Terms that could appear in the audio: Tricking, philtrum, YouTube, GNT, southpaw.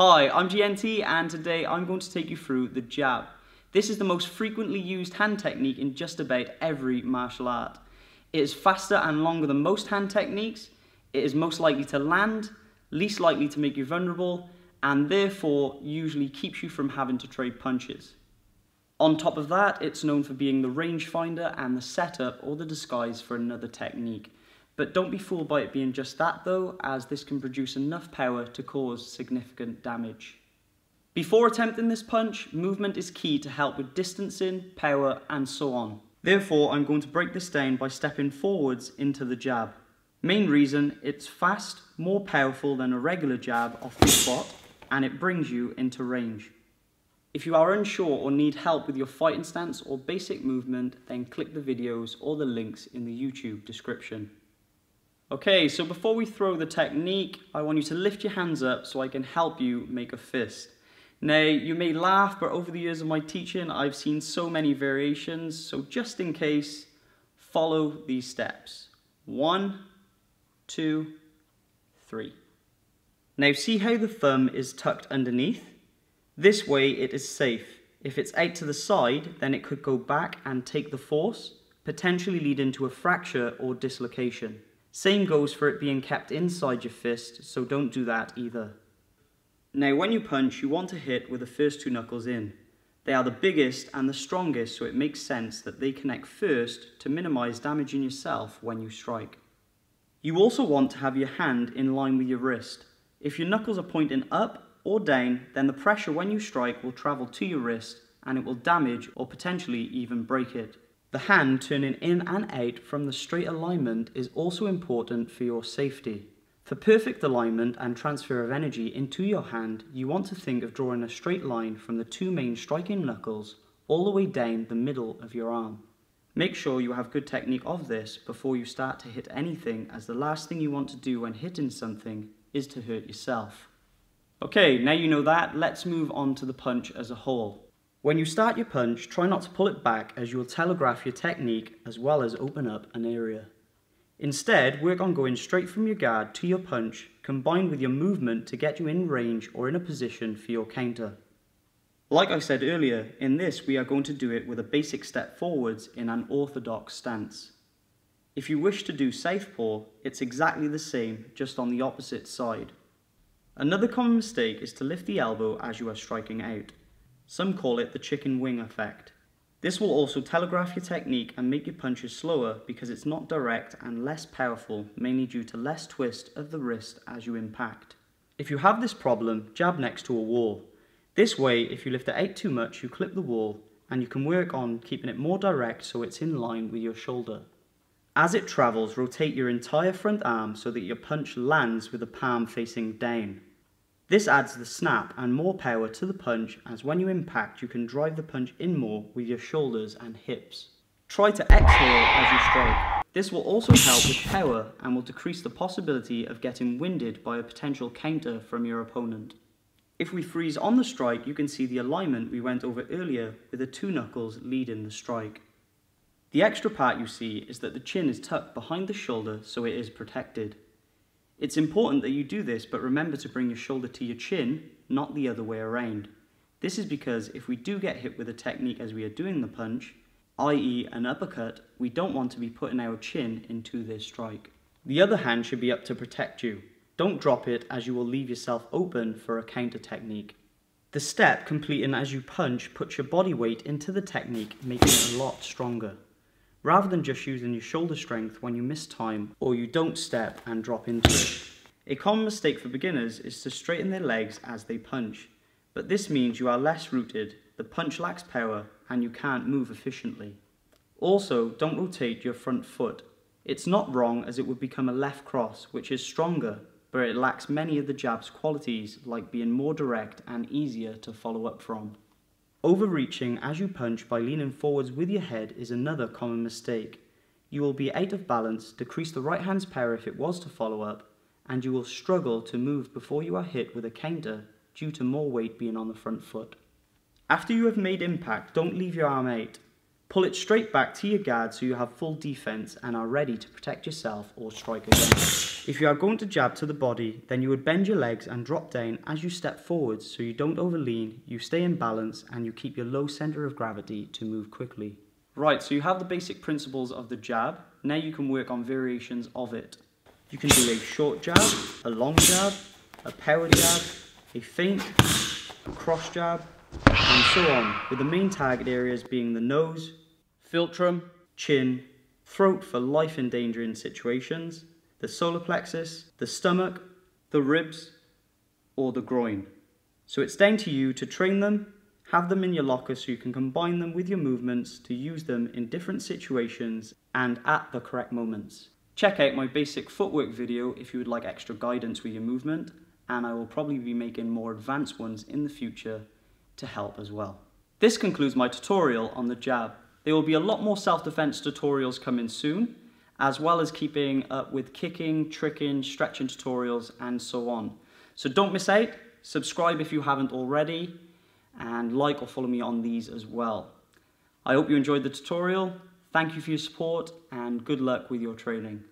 Hi, I'm GNT and today I'm going to take you through the jab. This is the most frequently used hand technique in just about every martial art. It is faster and longer than most hand techniques, it is most likely to land, least likely to make you vulnerable, and therefore usually keeps you from having to trade punches. On top of that, it's known for being the rangefinder and the setup or the disguise for another technique. But don't be fooled by it being just that though, as this can produce enough power to cause significant damage. Before attempting this punch, movement is key to help with distancing, power and so on. Therefore, I'm going to break this down by stepping forwards into the jab. Main reason, it's fast, more powerful than a regular jab off the spot, and it brings you into range. If you are unsure or need help with your fighting stance or basic movement, then click the videos or the links in the YouTube description. Okay, so before we throw the technique, I want you to lift your hands up so I can help you make a fist. Now, you may laugh, but over the years of my teaching, I've seen so many variations, so just in case, follow these steps. 1, 2, 3. Now see how the thumb is tucked underneath? This way it is safe. If it's out to the side, then it could go back and take the force, potentially leading to a fracture or dislocation. Same goes for it being kept inside your fist, so don't do that either. Now when you punch, you want to hit with the first two knuckles in. They are the biggest and the strongest, so it makes sense that they connect first to minimize damaging yourself when you strike. You also want to have your hand in line with your wrist. If your knuckles are pointing up or down, then the pressure when you strike will travel to your wrist and it will damage or potentially even break it. The hand turning in and out from the straight alignment is also important for your safety. For perfect alignment and transfer of energy into your hand, you want to think of drawing a straight line from the two main striking knuckles all the way down the middle of your arm. Make sure you have good technique of this before you start to hit anything, as the last thing you want to do when hitting something is to hurt yourself. Okay, now you know that, let's move on to the punch as a whole. When you start your punch, try not to pull it back, as you will telegraph your technique as well as open up an area. Instead, work on going straight from your guard to your punch, combined with your movement to get you in range or in a position for your counter. Like I said earlier, in this we are going to do it with a basic step forwards in an orthodox stance. If you wish to do southpaw, it's exactly the same, just on the opposite side. Another common mistake is to lift the elbow as you are striking out. Some call it the chicken wing effect. This will also telegraph your technique and make your punches slower because it's not direct and less powerful, mainly due to less twist of the wrist as you impact. If you have this problem, jab next to a wall. This way, if you lift it out too much, you clip the wall and you can work on keeping it more direct so it's in line with your shoulder. As it travels, rotate your entire front arm so that your punch lands with the palm facing down. This adds the snap and more power to the punch, as when you impact you can drive the punch in more with your shoulders and hips. Try to exhale as you strike. This will also help with power and will decrease the possibility of getting winded by a potential counter from your opponent. If we freeze on the strike, you can see the alignment we went over earlier with the two knuckles leading the strike. The extra part you see is that the chin is tucked behind the shoulder so it is protected. It's important that you do this, but remember to bring your shoulder to your chin, not the other way around. This is because if we do get hit with a technique as we are doing the punch, i.e. an uppercut, we don't want to be putting our chin into this strike. The other hand should be up to protect you. Don't drop it, as you will leave yourself open for a counter technique. The step completing as you punch puts your body weight into the technique, making it a lot stronger, rather than just using your shoulder strength when you miss time or you don't step and drop into it. A common mistake for beginners is to straighten their legs as they punch, but this means you are less rooted, the punch lacks power and you can't move efficiently. Also, don't rotate your front foot. It's not wrong, as it would become a left cross, which is stronger, but it lacks many of the jab's qualities, like being more direct and easier to follow up from. Overreaching as you punch by leaning forwards with your head is another common mistake. You will be out of balance, decrease the right hand's power if it was to follow up, and you will struggle to move before you are hit with a counter due to more weight being on the front foot. After you have made impact, don't leave your arm out. Pull it straight back to your guard so you have full defense and are ready to protect yourself or strike again. If you are going to jab to the body, then you would bend your legs and drop down as you step forwards so you don't overlean, you stay in balance and you keep your low center of gravity to move quickly. Right, so you have the basic principles of the jab. Now you can work on variations of it. You can do a short jab, a long jab, a power jab, a feint, a cross jab, and so on, with the main target areas being the nose, philtrum, chin, throat for life-endangering situations, the solar plexus, the stomach, the ribs, or the groin. So it's down to you to train them, have them in your locker so you can combine them with your movements to use them in different situations and at the correct moments. Check out my basic footwork video if you would like extra guidance with your movement, and I will probably be making more advanced ones in the future to help as well. This concludes my tutorial on the jab. There will be a lot more self-defense tutorials coming soon, as well as keeping up with kicking, tricking, stretching tutorials and so on. So don't miss out, subscribe if you haven't already, and like or follow me on these as well. I hope you enjoyed the tutorial, thank you for your support and good luck with your training.